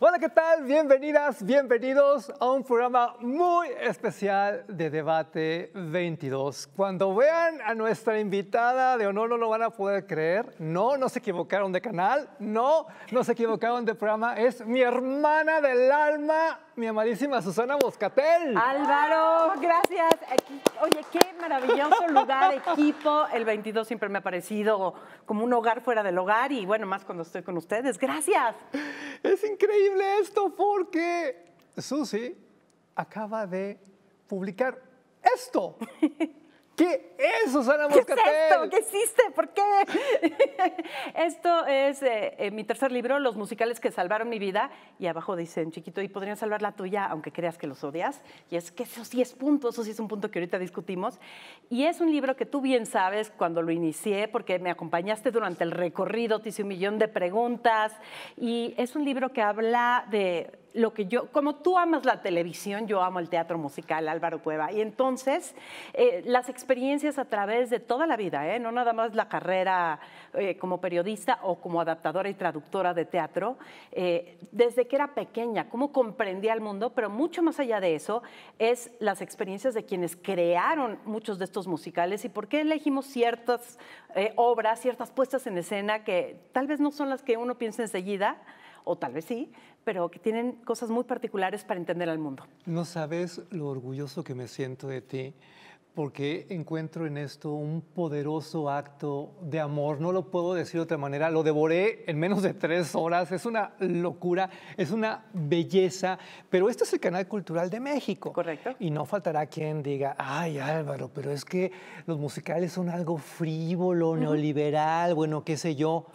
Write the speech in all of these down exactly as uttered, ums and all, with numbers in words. Hola, ¿qué tal? Bienvenidas, bienvenidos a un programa muy especial de Debate veintidós. Cuando vean a nuestra invitada de honor no lo van a poder creer. No, no se equivocaron de canal. No, no se equivocaron de programa. Es mi hermana del alma, mi amadísima Susana Moscatel. Álvaro, gracias. Aquí, oye, qué maravilloso lugar, equipo. El veintidós siempre me ha parecido como un hogar fuera del hogar y bueno, más cuando estoy con ustedes. Gracias. Es increíble esto porque Susi acaba de publicar esto. ¿Qué es, Susana Moscatel? ¿Qué es esto? ¿Qué hiciste? ¿Por qué? Esto es eh, eh, mi tercer libro, Los musicales que salvaron mi vida. Y abajo dicen, chiquito, y podrían salvar la tuya, aunque creas que los odias. Y es que esos diez puntos, eso sí es un punto que ahorita discutimos. Y es un libro que tú bien sabes cuando lo inicié, porque me acompañaste durante el recorrido, te hice un millón de preguntas. Y es un libro que habla de lo que yo, como tú amas la televisión, yo amo el teatro musical, Álvaro Cueva. Y entonces, eh, las experiencias a través de toda la vida, ¿eh? No nada más la carrera eh, como periodista o como adaptadora y traductora de teatro, eh, desde que era pequeña, cómo comprendía el mundo, pero mucho más allá de eso, es las experiencias de quienes crearon muchos de estos musicales y por qué elegimos ciertas eh, obras, ciertas puestas en escena que tal vez no son las que uno piensa enseguida, o tal vez sí, pero que tienen cosas muy particulares para entender al mundo. No sabes lo orgulloso que me siento de ti, porque encuentro en esto un poderoso acto de amor. No lo puedo decir de otra manera. Lo devoré en menos de tres horas. Es una locura, es una belleza. Pero este es el Canal Cultural de México. Correcto. Y no faltará quien diga, ay, Álvaro, pero es que los musicales son algo frívolo, neoliberal, bueno, qué sé yo.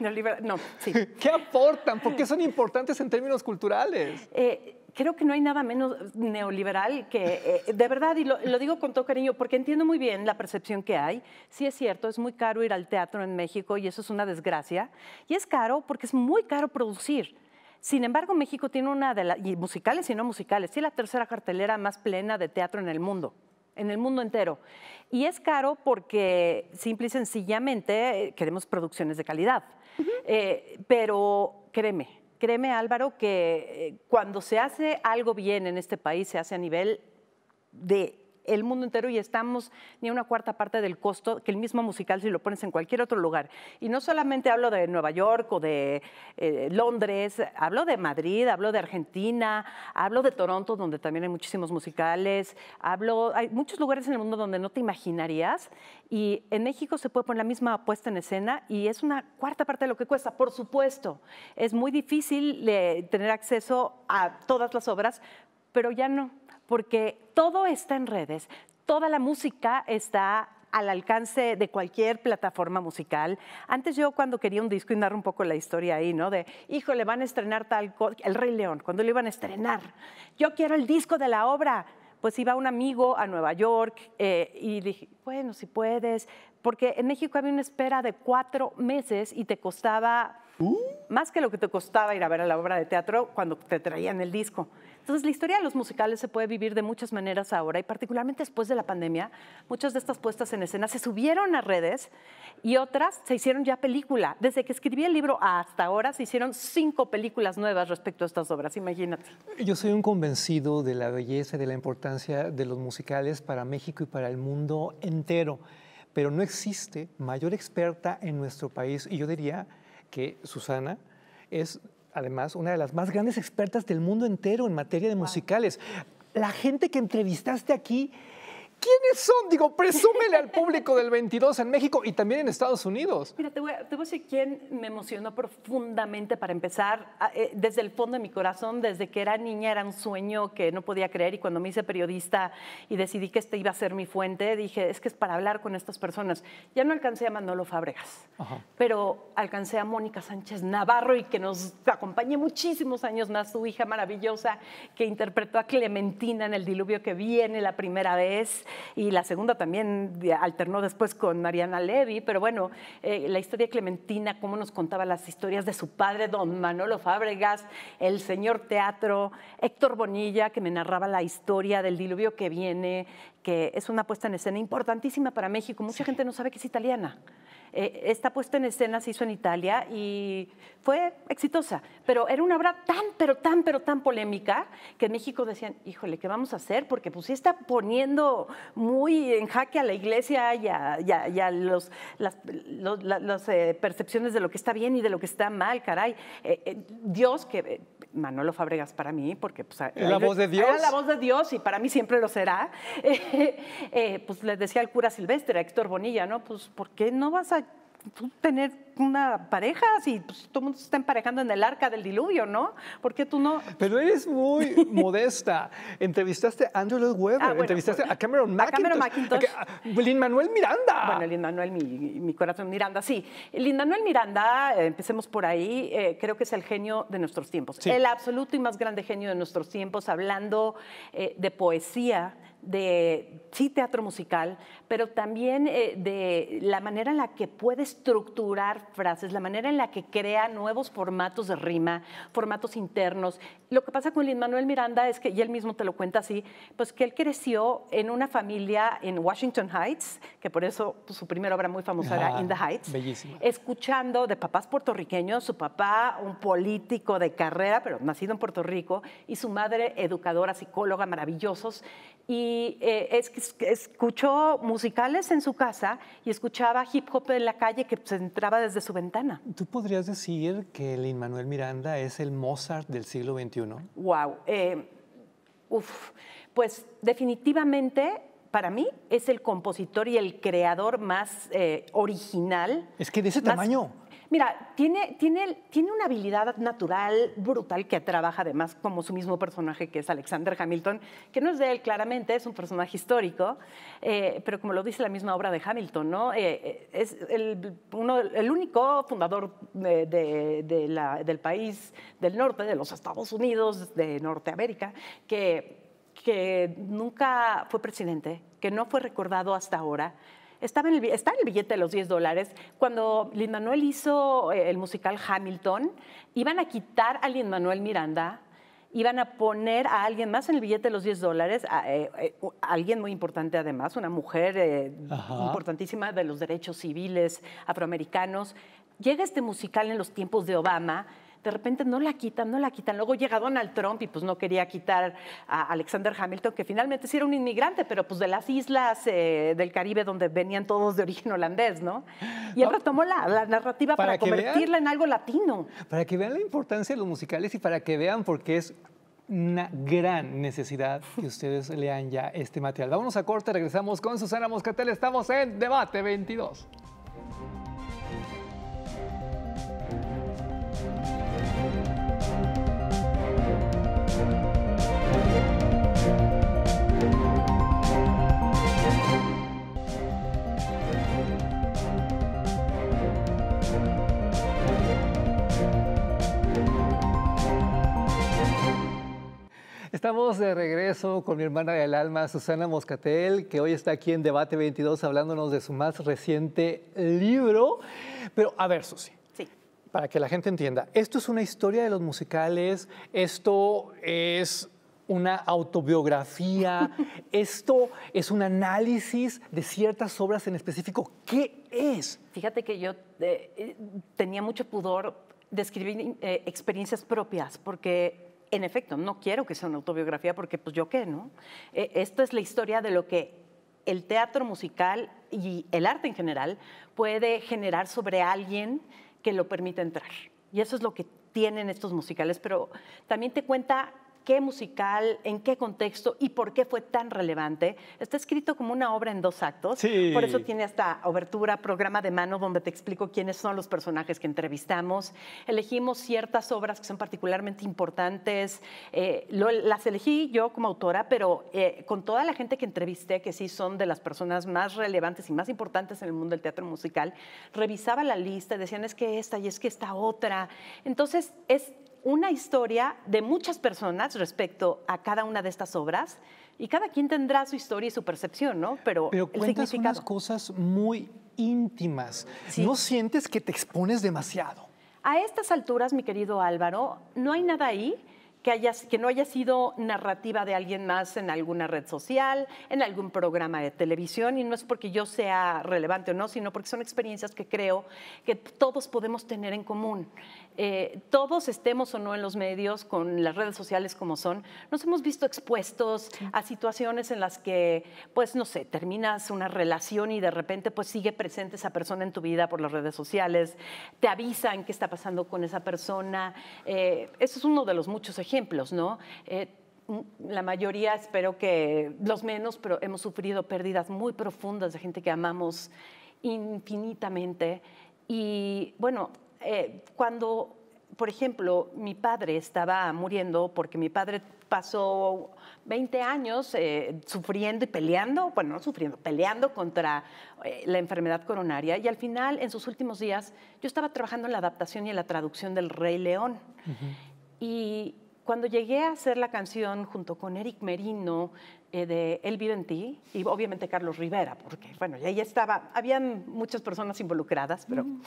Neoliberal, no, sí. ¿Qué aportan? ¿Por qué son importantes en términos culturales? Eh... Creo que no hay nada menos neoliberal que, eh, de verdad, y lo, lo digo con todo cariño, porque entiendo muy bien la percepción que hay. Sí es cierto, es muy caro ir al teatro en México y eso es una desgracia. Y es caro porque es muy caro producir. Sin embargo, México tiene una de las, y musicales y no musicales, sí la tercera cartelera más plena de teatro en el mundo. En el mundo entero. Y es caro porque, simple y sencillamente, queremos producciones de calidad. Uh-huh. eh, pero créeme. Créeme, Álvaro, que cuando se hace algo bien en este país, se hace a nivel de el mundo entero y estamos ni a una cuarta parte del costo que el mismo musical si lo pones en cualquier otro lugar. Y no solamente hablo de Nueva York o de eh, Londres, hablo de Madrid, hablo de Argentina, hablo de Toronto, donde también hay muchísimos musicales, hablo, hay muchos lugares en el mundo donde no te imaginarías. Y en México se puede poner la misma puesta en escena y es una cuarta parte de lo que cuesta, por supuesto. Es muy difícil eh, tener acceso a todas las obras, pero ya no, porque todo está en redes, toda la música está al alcance de cualquier plataforma musical. Antes yo cuando quería un disco, y narro un poco la historia ahí, ¿no? De, híjole, van a estrenar tal cosa, El Rey León, cuando lo iban a estrenar, yo quiero el disco de la obra. Pues iba un amigo a Nueva York eh, y dije, bueno, si puedes, porque en México había una espera de cuatro meses y te costaba ¿Uh? más que lo que te costaba ir a ver a la obra de teatro cuando te traían el disco. Entonces, la historia de los musicales se puede vivir de muchas maneras ahora y particularmente después de la pandemia, muchas de estas puestas en escena se subieron a redes y otras se hicieron ya película. Desde que escribí el libro hasta ahora se hicieron cinco películas nuevas respecto a estas obras, imagínate. Yo soy un convencido de la belleza y de la importancia de los musicales para México y para el mundo entero, pero no existe mayor experta en nuestro país y yo diría que Susana es además una de las más grandes expertas del mundo entero en materia de musicales. La gente que entrevistaste aquí, ¿quiénes son? Digo, presúmele al público del veintidós en México y también en Estados Unidos. Mira, te voy a, te voy a decir quién me emocionó profundamente para empezar. Eh, desde el fondo de mi corazón, desde que era niña, era un sueño que no podía creer. Y cuando me hice periodista y decidí que este iba a ser mi fuente, dije, es que es para hablar con estas personas. Ya no alcancé a Manolo Fábregas, Ajá. pero alcancé a Mónica Sánchez Navarro y que nos acompañe muchísimos años más, su hija maravillosa, que interpretó a Clementina en El diluvio que viene la primera vez. Y la segunda también alternó después con Mariana Levy, pero bueno, eh, la historia de Clementina, cómo nos contaba las historias de su padre, don Manolo Fábregas, el señor teatro, Héctor Bonilla, que me narraba la historia del diluvio que viene, que es una puesta en escena importantísima para México. Mucha gente no sabe que es italiana. Eh, esta puesta en escena se hizo en Italia y fue exitosa, pero era una obra tan, pero tan, pero tan polémica que en México decían, híjole, ¿qué vamos a hacer? Porque pues sí está poniendo muy en jaque a la iglesia y a, y a, y a los, las los, los, eh, percepciones de lo que está bien y de lo que está mal, caray. Eh, eh, Dios, que eh, Manolo Fábregas para mí, porque pues, ¿La era, voz de Dios? Era la voz de Dios y para mí siempre lo será. Eh, eh, pues les decía al cura Silvestre, a Héctor Bonilla, ¿no? Pues, ¿por qué no vas a tener una pareja si pues, todo el mundo se está emparejando en el arca del diluvio, ¿no? ¿Por qué tú no? Pero eres muy modesta. Entrevistaste a Andrew Lloyd Webber, ah, bueno, entrevistaste pues, a Cameron Mackintosh, Lin-Manuel Miranda. Bueno, Lin-Manuel, mi, mi corazón, Miranda, sí. Lin-Manuel Miranda, eh, empecemos por ahí, eh, creo que es el genio de nuestros tiempos. Sí. El absoluto y más grande genio de nuestros tiempos, hablando eh, de poesía, de sí teatro musical, pero también eh, de la manera en la que puede estructurar frases, la manera en la que crea nuevos formatos de rima, formatos internos. Lo que pasa con Lin-Manuel Miranda es que, y él mismo te lo cuenta así, pues que él creció en una familia en Washington Heights, que por eso pues, su primera obra muy famosa ah, era In the Heights, bellísima. Escuchando de papás puertorriqueños, su papá un político de carrera, pero nacido en Puerto Rico, y su madre educadora, psicóloga, maravillosos, y Y eh, es, escuchó musicales en su casa y escuchaba hip hop en la calle que se entraba desde su ventana. ¿Tú podrías decir que Lin-Manuel Miranda es el Mozart del siglo veintiuno? ¡Wow! Eh, uf, pues definitivamente para mí es el compositor y el creador más eh, original. Es que de ese más, tamaño... Mira, tiene, tiene, tiene una habilidad natural brutal que trabaja además como su mismo personaje, que es Alexander Hamilton, que no es de él claramente, es un personaje histórico, eh, pero como lo dice la misma obra de Hamilton, ¿no? Eh, es el, uno, el único fundador de, de, de la, del país del norte, de los Estados Unidos, de Norteamérica, que, que nunca fue presidente, que no fue recordado hasta ahora. Estaba en el, está en el billete de los diez dólares. Cuando Lin-Manuel hizo el musical Hamilton, iban a quitar a Lin-Manuel Miranda, iban a poner a alguien más en el billete de los diez dólares, a, eh, a alguien muy importante además, una mujer eh, importantísima de los derechos civiles afroamericanos. Llega este musical en los tiempos de Obama. De repente no la quitan, no la quitan. Luego llega Donald Trump y pues no quería quitar a Alexander Hamilton, que finalmente sí era un inmigrante, pero pues de las islas eh, del Caribe donde venían todos de origen holandés, ¿no? Y él no, retomó la, la narrativa para, para convertirla vean, en algo latino. Para que vean la importancia de los musicales y para que vean por qué es una gran necesidad que ustedes lean ya este material. Vámonos a corte, regresamos con Susana Moscatel. Estamos en Debate veintidós. Estamos de regreso con mi hermana del alma, Susana Moscatel, que hoy está aquí en Debate veintidós hablándonos de su más reciente libro. Pero, a ver, Susi, sí, para que la gente entienda, esto es una historia de los musicales, esto es una autobiografía, esto es un análisis de ciertas obras en específico. ¿Qué es? Fíjate que yo eh, tenía mucho pudor de escribir eh, experiencias propias, porque... En efecto, no quiero que sea una autobiografía porque, pues, ¿yo qué, no? Eh, esto es la historia de lo que el teatro musical y el arte en general puede generar sobre alguien que lo permite entrar. Y eso es lo que tienen estos musicales, pero también te cuenta qué musical, en qué contexto y por qué fue tan relevante. Está escrito como una obra en dos actos. Sí. Por eso tiene hasta obertura, programa de mano, donde te explico quiénes son los personajes que entrevistamos. Elegimos ciertas obras que son particularmente importantes. Eh, lo, las elegí yo como autora, pero eh, con toda la gente que entrevisté, que sí son de las personas más relevantes y más importantes en el mundo del teatro musical, revisaba la lista y decían, es que esta y es que esta otra. Entonces, es una historia de muchas personas respecto a cada una de estas obras y cada quien tendrá su historia y su percepción, ¿no? Pero, Pero cuentas unas cosas muy íntimas. Sí. ¿No sientes que te expones demasiado? A estas alturas, mi querido Álvaro, no hay nada ahí que, haya, que no haya sido narrativa de alguien más en alguna red social, en algún programa de televisión, y no es porque yo sea relevante o no, sino porque son experiencias que creo que todos podemos tener en común. Eh, todos, estemos o no en los medios, con las redes sociales como son, nos hemos visto expuestos sí. a situaciones en las que, pues no sé, terminas una relación y de repente pues sigue presente esa persona en tu vida por las redes sociales, te avisan qué está pasando con esa persona. Eh, eso es uno de los muchos ejemplos. ejemplos, ¿no? Eh, la mayoría, espero que los menos, pero hemos sufrido pérdidas muy profundas de gente que amamos infinitamente. Y bueno, eh, cuando, por ejemplo, mi padre estaba muriendo, porque mi padre pasó veinte años eh, sufriendo y peleando, bueno, no sufriendo, peleando contra eh, la enfermedad coronaria, y al final, en sus últimos días, yo estaba trabajando en la adaptación y en la traducción del Rey León. Uh-huh. Y cuando llegué a hacer la canción junto con Eric Merino eh, de Él vive en ti, y obviamente Carlos Rivera, porque bueno, ya estaba, habían muchas personas involucradas, pero mm.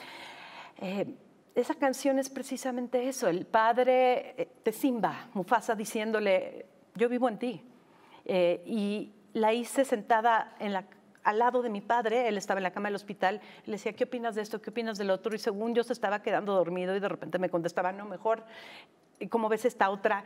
eh, esa canción es precisamente eso, el padre de Simba, Mufasa, diciéndole, yo vivo en ti. Eh, y la hice sentada en la al lado de mi padre, él estaba en la cama del hospital, le decía, ¿qué opinas de esto? ¿Qué opinas del otro? Y según yo se estaba quedando dormido y de repente me contestaba, no, mejor, ¿cómo ves esta otra?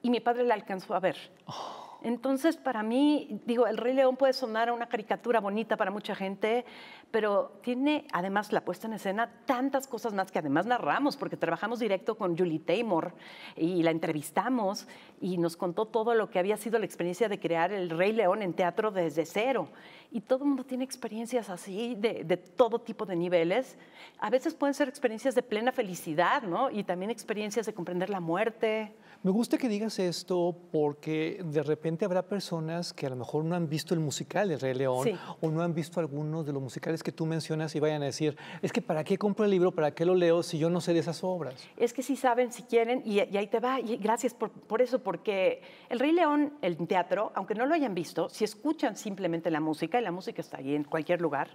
Y mi padre la alcanzó a ver. Oh. Entonces, para mí, digo, El Rey León puede sonar a una caricatura bonita para mucha gente, pero tiene, además, la puesta en escena, tantas cosas más que además narramos, porque trabajamos directo con Julie Taymor y la entrevistamos y nos contó todo lo que había sido la experiencia de crear El Rey León en teatro desde cero. Y todo el mundo tiene experiencias así, de, de todo tipo de niveles. A veces pueden ser experiencias de plena felicidad, ¿no? Y también experiencias de comprender la muerte. Me gusta que digas esto porque de repente habrá personas que a lo mejor no han visto el musical del Rey León sí. o no han visto algunos de los musicales que tú mencionas y vayan a decir, es que ¿para qué compro el libro? ¿Para qué lo leo si yo no sé de esas obras? Es que sí saben, si quieren, y, y ahí te va. Y gracias por, por eso, porque El Rey León, el teatro, aunque no lo hayan visto, si escuchan simplemente la música, y la música está ahí en cualquier lugar,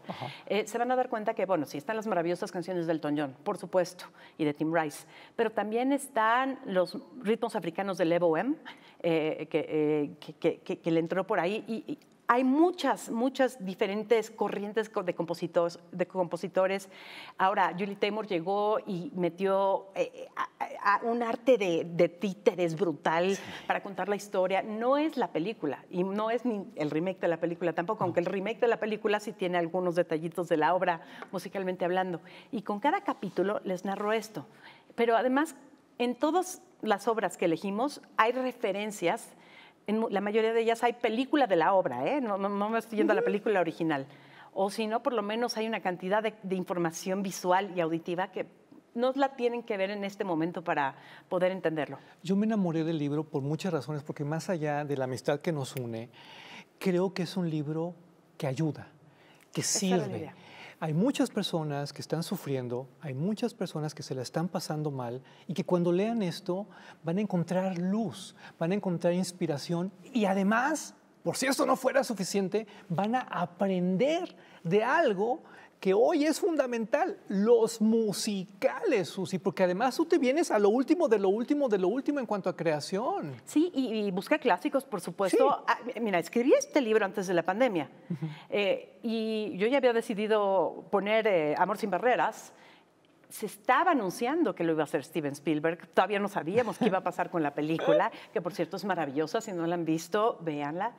eh, se van a dar cuenta que, bueno, sí están las maravillosas canciones de Elton John, por supuesto, y de Tim Rice, pero también están los ritmos africanos de Lebo M, eh, que, eh, que, que, que le entró por ahí. Y, y hay muchas, muchas diferentes corrientes de compositores. De compositores. Ahora, Julie Taymor llegó y metió eh, a, a un arte de, de títeres brutal sí. para contar la historia. No es la película, y no es ni el remake de la película tampoco, aunque el remake de la película sí tiene algunos detallitos de la obra, musicalmente hablando. Y con cada capítulo les narro esto. Pero además, en todos... las obras que elegimos, hay referencias, en la mayoría de ellas hay película de la obra, ¿eh? no, no, no me estoy yendo a la película original, o si no, por lo menos hay una cantidad de, de información visual y auditiva que nos la tienen que ver en este momento para poder entenderlo. Yo me enamoré del libro por muchas razones, porque más allá de la amistad que nos une, creo que es un libro que ayuda, que sirve. Hay muchas personas que están sufriendo, hay muchas personas que se la están pasando mal y que cuando lean esto van a encontrar luz, van a encontrar inspiración y además, por si esto no fuera suficiente, van a aprender de algo que hoy es fundamental, los musicales, Susi, porque además tú te vienes a lo último de lo último de lo último en cuanto a creación. Sí, y, y busca clásicos, por supuesto. Sí. Ah, mira, escribí este libro antes de la pandemia uh-huh. eh, y yo ya había decidido poner eh, Amor sin Barreras. Se estaba anunciando que lo iba a hacer Steven Spielberg. Todavía no sabíamos qué iba a pasar con la película, que por cierto es maravillosa. Si no la han visto, véanla.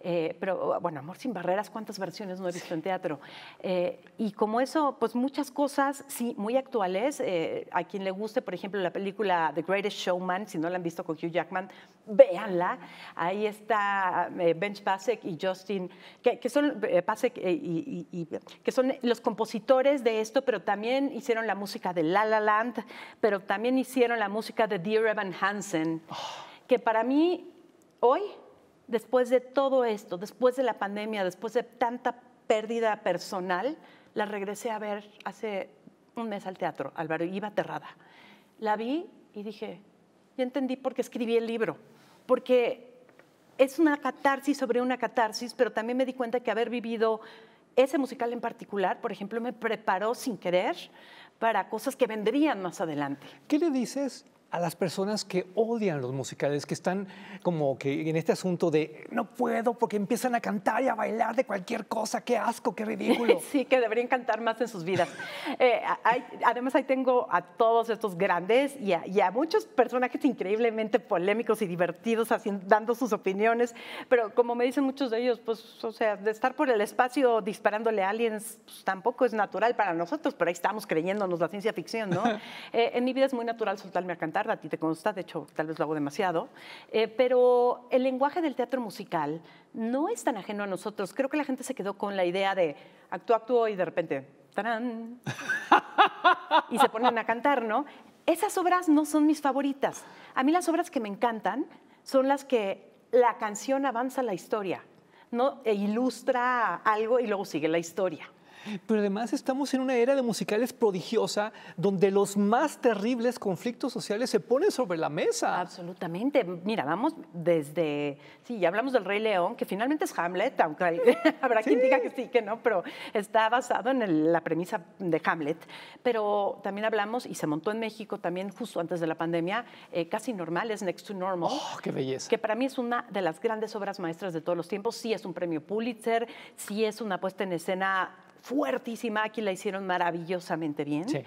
Eh, pero, bueno, Amor sin Barreras, ¿cuántas versiones no he visto en teatro? Eh, y como eso, pues muchas cosas, sí, muy actuales. Eh, a quien le guste, por ejemplo, la película The Greatest Showman, si no la han visto con Hugh Jackman, véanla. Ahí está eh, Benj Pasek y Justin, que, que son eh, Pasek eh, y, y, y, que son los compositores de esto, pero también hicieron la música de La La Land, pero también hicieron la música de Dear Evan Hansen, oh. que para mí, hoy... después de todo esto, después de la pandemia, después de tanta pérdida personal, la regresé a ver hace un mes al teatro, Álvaro, y iba aterrada. La vi y dije, ya entendí por qué escribí el libro, porque es una catarsis sobre una catarsis, pero también me di cuenta que haber vivido ese musical en particular, por ejemplo, me preparó sin querer para cosas que vendrían más adelante. ¿Qué le dices a las personas que odian los musicales, que están como que en este asunto de no puedo porque empiezan a cantar y a bailar de cualquier cosa, qué asco, qué ridículo. Sí, que deberían cantar más en sus vidas. eh, hay, además, ahí tengo a todos estos grandes y a, y a muchos personajes increíblemente polémicos y divertidos haciendo, dando sus opiniones, pero como me dicen muchos de ellos, pues, o sea, de estar por el espacio disparándole a aliens, pues, tampoco es natural para nosotros, pero ahí estamos creyéndonos la ciencia ficción, ¿no? eh, en mi vida es muy natural soltarme a cantar. A ti te consta, de hecho, tal vez lo hago demasiado, eh, pero el lenguaje del teatro musical no es tan ajeno a nosotros. Creo que la gente se quedó con la idea de actúo, actúo y de repente, ¡tarán! Y se ponen a cantar, ¿no? Esas obras no son mis favoritas. A mí las obras que me encantan son las que la canción avanza la historia, ¿no? E ilustra algo y luego sigue la historia. Pero además estamos en una era de musicales prodigiosa donde los más terribles conflictos sociales se ponen sobre la mesa. Absolutamente. Mira, vamos desde... Sí, ya hablamos del Rey León, que finalmente es Hamlet, aunque hay, habrá sí. quien diga que sí, que no, pero está basado en el, la premisa de Hamlet. Pero también hablamos, y se montó en México también justo antes de la pandemia, eh, Casi Normal, es Next to Normal. ¡Oh, qué belleza! Que para mí es una de las grandes obras maestras de todos los tiempos. Sí es un premio Pulitzer, sí es una puesta en escena fuertísima, aquí la hicieron maravillosamente bien. Sí.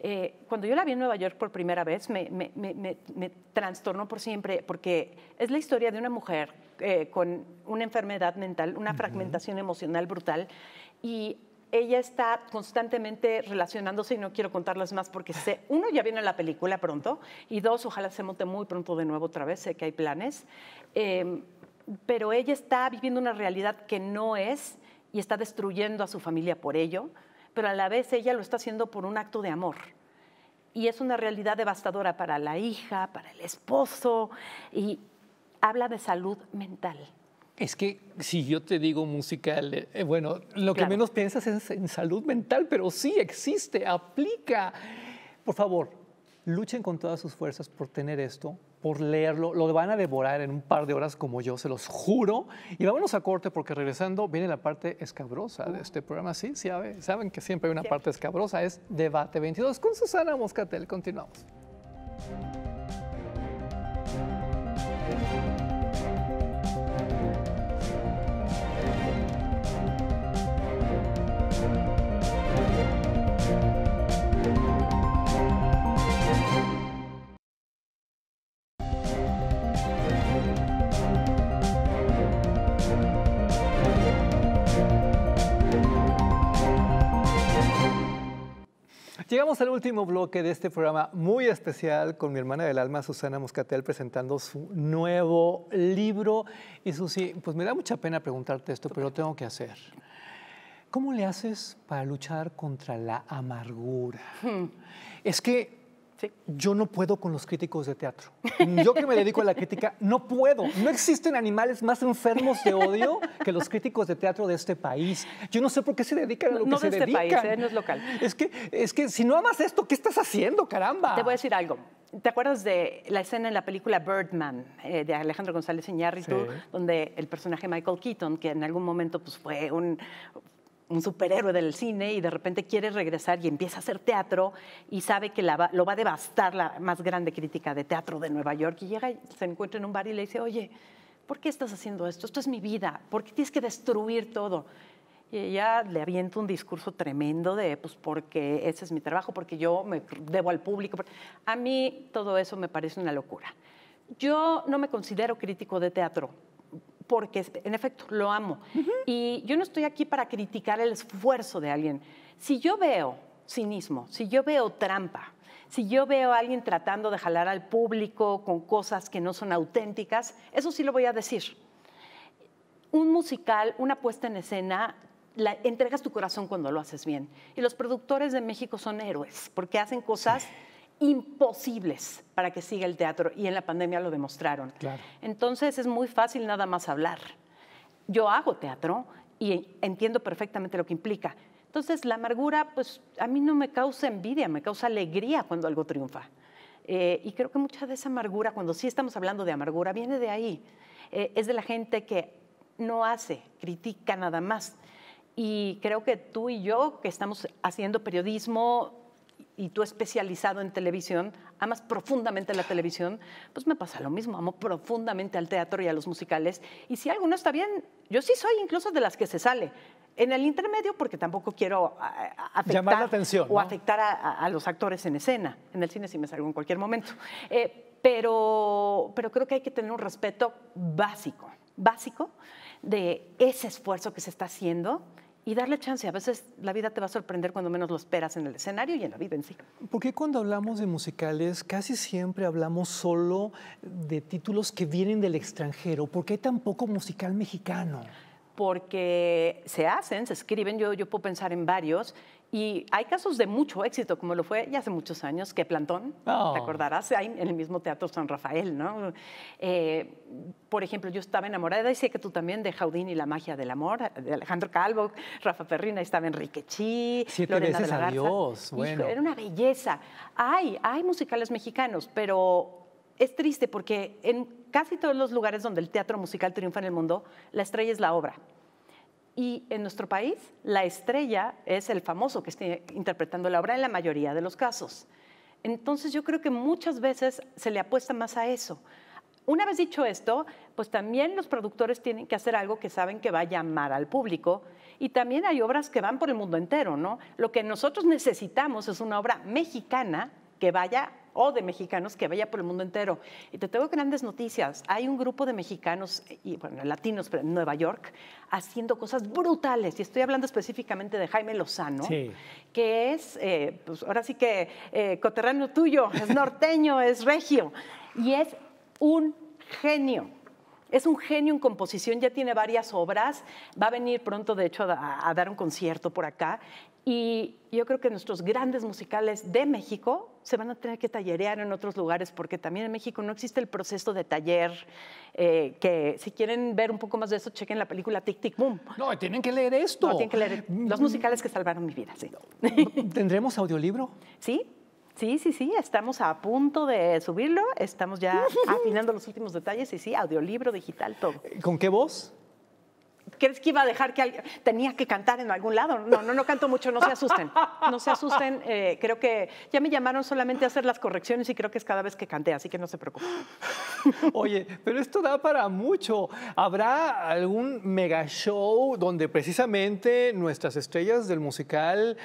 Eh, cuando yo la vi en Nueva York por primera vez, me, me, me, me, me trastornó por siempre, porque es la historia de una mujer eh, con una enfermedad mental, una fragmentación emocional brutal, y ella está constantemente relacionándose, y no quiero contarlas más porque sé, uno, ya viene la película pronto, y dos, ojalá se monte muy pronto de nuevo otra vez, sé que hay planes, eh, pero ella está viviendo una realidad que no es, y está destruyendo a su familia por ello, pero a la vez ella lo está haciendo por un acto de amor. Y es una realidad devastadora para la hija, para el esposo, y habla de salud mental. Es que si yo te digo musical, eh, bueno, lo claro. que menos piensas es en salud mental, pero sí existe, aplica. Por favor, luchen con todas sus fuerzas por tener esto, por leerlo, lo van a devorar en un par de horas como yo, se los juro. Y vámonos a corte porque regresando viene la parte escabrosa de este programa. Sí, sí, saben que siempre hay una parte escabrosa, es Debate veintidós con Susana Moscatel. Continuamos. Llegamos al último bloque de este programa muy especial con mi hermana del alma, Susana Moscatel, presentando su nuevo libro. Y Susi, pues me da mucha pena preguntarte esto, pero lo tengo que hacer. ¿Cómo le haces para luchar contra la amargura? Hmm. Es que sí. yo no puedo con los críticos de teatro. Yo que me dedico a la crítica, no puedo. No existen animales más enfermos de odio que los críticos de teatro de este país. Yo no sé por qué se dedican a lo no, que no se de dedican. Este país, ¿eh? No es local. Es que, es que si no amas esto, ¿qué estás haciendo, caramba? Te voy a decir algo. ¿Te acuerdas de la escena en la película Birdman, eh, de Alejandro González Iñárritu, sí. donde el personaje Michael Keaton, que en algún momento pues, fue un... un superhéroe del cine y de repente quiere regresar y empieza a hacer teatro y sabe que la va, lo va a devastar la más grande crítica de teatro de Nueva York y llega y se encuentra en un bar y le dice, oye, ¿por qué estás haciendo esto? Esto es mi vida, ¿por qué tienes que destruir todo? Y ella le avienta un discurso tremendo de, pues, porque ese es mi trabajo, porque yo me debo al público. A mí todo eso me parece una locura. Yo no me considero crítico de teatro, porque en efecto lo amo. Uh-huh. Y yo no estoy aquí para criticar el esfuerzo de alguien. Si yo veo cinismo, si yo veo trampa, si yo veo a alguien tratando de jalar al público con cosas que no son auténticas, eso sí lo voy a decir. Un musical, una puesta en escena, la, entregas tu corazón cuando lo haces bien. Y los productores de México son héroes porque hacen cosas imposibles para que siga el teatro y en la pandemia lo demostraron. Claro. Entonces es muy fácil nada más hablar. Yo hago teatro y entiendo perfectamente lo que implica. Entonces la amargura, pues a mí no me causa envidia, me causa alegría cuando algo triunfa. Eh, y creo que mucha de esa amargura, cuando sí estamos hablando de amargura, viene de ahí. Eh, es de la gente que no hace, critica nada más. Y creo que tú y yo, que estamos haciendo periodismo, y tú especializado en televisión, amas profundamente la televisión, pues me pasa lo mismo, amo profundamente al teatro y a los musicales. Y si algo no está bien, yo sí soy incluso de las que se sale. En el intermedio, porque tampoco quiero afectar, llamar la atención, o ¿no? afectar a, a, a los actores en escena. En el cine sí me salgo en cualquier momento. Eh, pero, pero creo que hay que tener un respeto básico, básico de ese esfuerzo que se está haciendo y darle chance. A veces la vida te va a sorprender cuando menos lo esperas en el escenario y en la vida en sí. ¿Por qué cuando hablamos de musicales casi siempre hablamos solo de títulos que vienen del extranjero? ¿Por qué hay tan poco musical mexicano? Porque se hacen, se escriben, yo, yo puedo pensar en varios, y hay casos de mucho éxito, como lo fue ya hace muchos años, que Plantón, oh. te acordarás, en el mismo Teatro San Rafael, ¿no? Eh, por ejemplo, yo estaba enamorada, y sé que tú también, de Jaudín y la magia del amor, de Alejandro Calvo, Rafa Perrina, estaba Enrique Chi, Siete Lorena veces de la adiós, Garza. Bueno. Hijo, era una belleza. Hay, hay musicales mexicanos, pero... es triste porque en casi todos los lugares donde el teatro musical triunfa en el mundo, la estrella es la obra. Y en nuestro país, la estrella es el famoso que esté interpretando la obra en la mayoría de los casos. Entonces, yo creo que muchas veces se le apuesta más a eso. Una vez dicho esto, pues también los productores tienen que hacer algo que saben que va a llamar al público. Y también hay obras que van por el mundo entero, ¿no? Lo que nosotros necesitamos es una obra mexicana que vaya o de mexicanos que vaya por el mundo entero. Y te tengo grandes noticias. Hay un grupo de mexicanos, y bueno, latinos, pero en Nueva York, haciendo cosas brutales. Y estoy hablando específicamente de Jaime Lozano, sí. que es, eh, pues ahora sí que eh, coterráneo tuyo, es norteño, es regio. Y es un genio. Es un genio en composición, ya tiene varias obras. Va a venir pronto, de hecho, a, a dar un concierto por acá. Y yo creo que nuestros grandes musicales de México se van a tener que tallerear en otros lugares, porque también en México no existe el proceso de taller, eh, que si quieren ver un poco más de eso, chequen la película Tic Tic Boom. No, tienen que leer esto. No, tienen que leer Los musicales que salvaron mi vida, sí. ¿Tendremos audiolibro? Sí. Sí, sí, sí, estamos a punto de subirlo, estamos ya afinando los últimos detalles y sí, audiolibro, digital, todo. ¿Con qué voz? ¿Crees que iba a dejar que alguien... tenía que cantar en algún lado? No, no, no canto mucho, no se asusten, no se asusten. Eh, creo que ya me llamaron solamente a hacer las correcciones y creo que es cada vez que canté, así que no se preocupen. Oye, pero esto da para mucho. ¿Habrá algún mega show donde precisamente nuestras estrellas del musical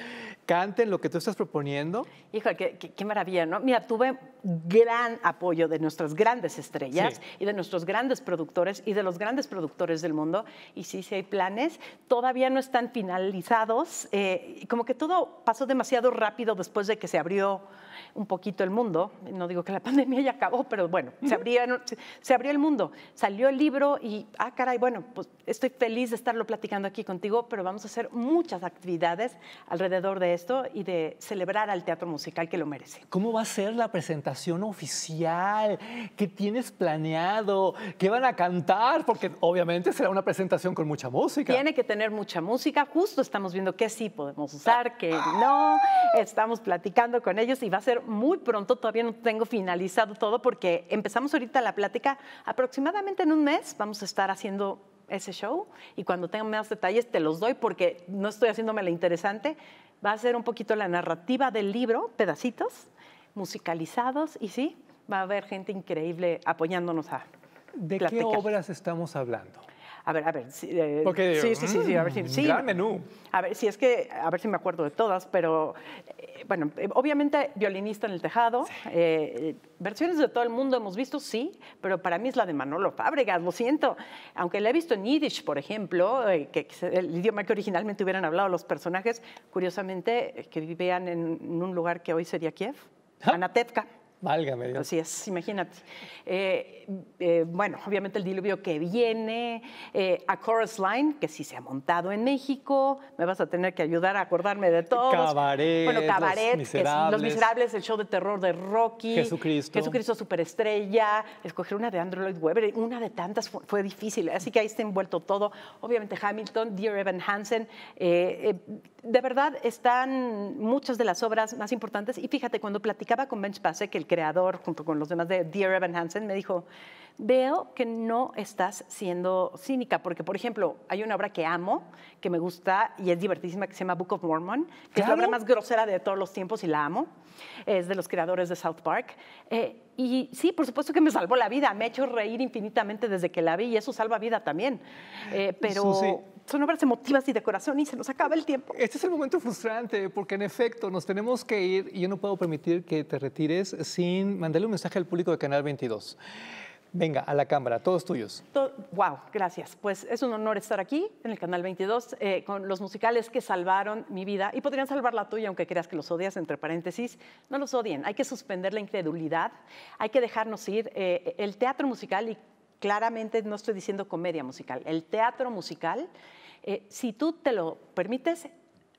canten lo que tú estás proponiendo? Híjole, qué, qué, qué maravilla, ¿no? Mira, tuve gran apoyo de nuestras grandes estrellas sí. y de nuestros grandes productores y de los grandes productores del mundo. Y sí, sí hay planes. Todavía no están finalizados. Eh, como que todo pasó demasiado rápido después de que se abrió un poquito el mundo. No digo que la pandemia ya acabó, pero bueno, uh-huh. se abrieron, se, se abrió el mundo. Salió el libro y, ah, caray, bueno, pues estoy feliz de estarlo platicando aquí contigo, pero vamos a hacer muchas actividades alrededor de esto y de celebrar al teatro musical que lo merece. ¿Cómo va a ser la presentación oficial? ¿Qué tienes planeado? ¿Qué van a cantar? Porque obviamente será una presentación con mucha música. Tiene que tener mucha música. Justo estamos viendo qué sí podemos usar, qué no. Estamos platicando con ellos y va a ser muy pronto. Todavía no tengo finalizado todo porque empezamos ahorita la plática. Aproximadamente en un mes vamos a estar haciendo ese show y cuando tenga más detalles te los doy porque no estoy haciéndome la interesante. Va a ser un poquito la narrativa del libro, pedacitos, musicalizados y sí, va a haber gente increíble apoyándonos a ¿De platicar. ¿Qué obras estamos hablando? A ver, a ver. Sí, eh, Porque, sí, sí, sí, sí, a ver si. Sí, gran menú. A ver, si sí, es que, a ver si me acuerdo de todas, pero, eh, bueno, eh, obviamente, Violinista en el Tejado, sí. eh, versiones de todo el mundo hemos visto, sí, pero para mí es la de Manolo Fábregas, lo siento. Aunque la he visto en Yiddish, por ejemplo, eh, que, que el idioma que originalmente hubieran hablado los personajes, curiosamente, eh, que vivían en, en un lugar que hoy sería Kiev, ¿Ah? Anatevka. Válgame Dios. Así es, imagínate. Eh, eh, bueno, obviamente el diluvio que viene, eh, A Chorus Line, que sí se ha montado en México, me vas a tener que ayudar a acordarme de todos. Cabaret, bueno, Cabaret, Los Miserables, los miserables el show de terror de Rocky, Jesucristo, Jesucristo Superestrella, escoger una de Andrew Lloyd Webber, una de tantas fue, fue difícil, así que ahí está envuelto todo. Obviamente Hamilton, Dear Evan Hansen, eh, eh, de verdad están muchas de las obras más importantes y fíjate, cuando platicaba con Benj Pasek, el creador, junto con los demás de Dear Evan Hansen, me dijo, veo que no estás siendo cínica, porque, por ejemplo, hay una obra que amo, que me gusta y es divertísima, que se llama Book of Mormon, que ¿claro? es la obra más grosera de todos los tiempos y la amo, es de los creadores de South Park. Eh, y sí, por supuesto que me salvó la vida, me ha hecho reír infinitamente desde que la vi y eso salva vida también. Eh, pero... Susi. Son obras emotivas y de corazón y se nos acaba el tiempo. Este es el momento frustrante porque, en efecto, nos tenemos que ir y yo no puedo permitir que te retires sin mandarle un mensaje al público de Canal veintidós. Venga, a la cámara, todos tuyos. To- wow, gracias. Pues es un honor estar aquí en el Canal veintidós eh, con los musicales que salvaron mi vida y podrían salvar la tuya, aunque creas que los odias, entre paréntesis. No los odien, hay que suspender la incredulidad, hay que dejarnos ir. Eh, el teatro musical, y claramente no estoy diciendo comedia musical, el teatro musical... Eh, si tú te lo permites,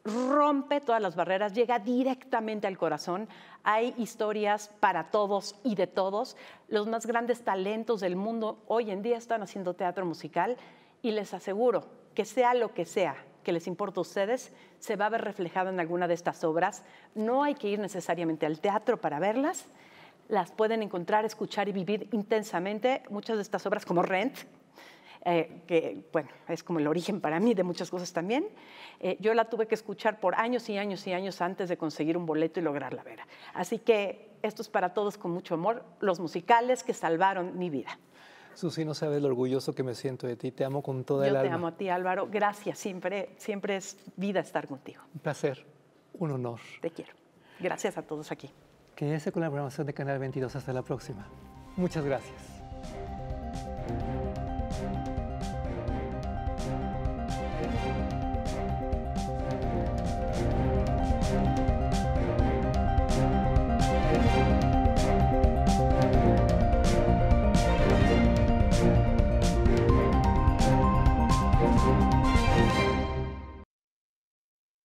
rompe todas las barreras, llega directamente al corazón. Hay historias para todos y de todos. Los más grandes talentos del mundo hoy en día están haciendo teatro musical y les aseguro que sea lo que sea que les importa a ustedes, se va a ver reflejado en alguna de estas obras. No hay que ir necesariamente al teatro para verlas. Las pueden encontrar, escuchar y vivir intensamente. Muchas de estas obras, como Rent, Eh, que, bueno, es como el origen para mí de muchas cosas también. Eh, yo la tuve que escuchar por años y años y años antes de conseguir un boleto y lograrla ver. Así que esto es para todos con mucho amor, los musicales que salvaron mi vida. Susi, no sabes lo orgulloso que me siento de ti. Te amo con toda el alma. Yo te amo a ti, Álvaro. Gracias. Siempre, siempre es vida estar contigo. Un placer, un honor. Te quiero. Gracias a todos aquí. Quédese con la programación de Canal veintidós. Hasta la próxima. Muchas gracias.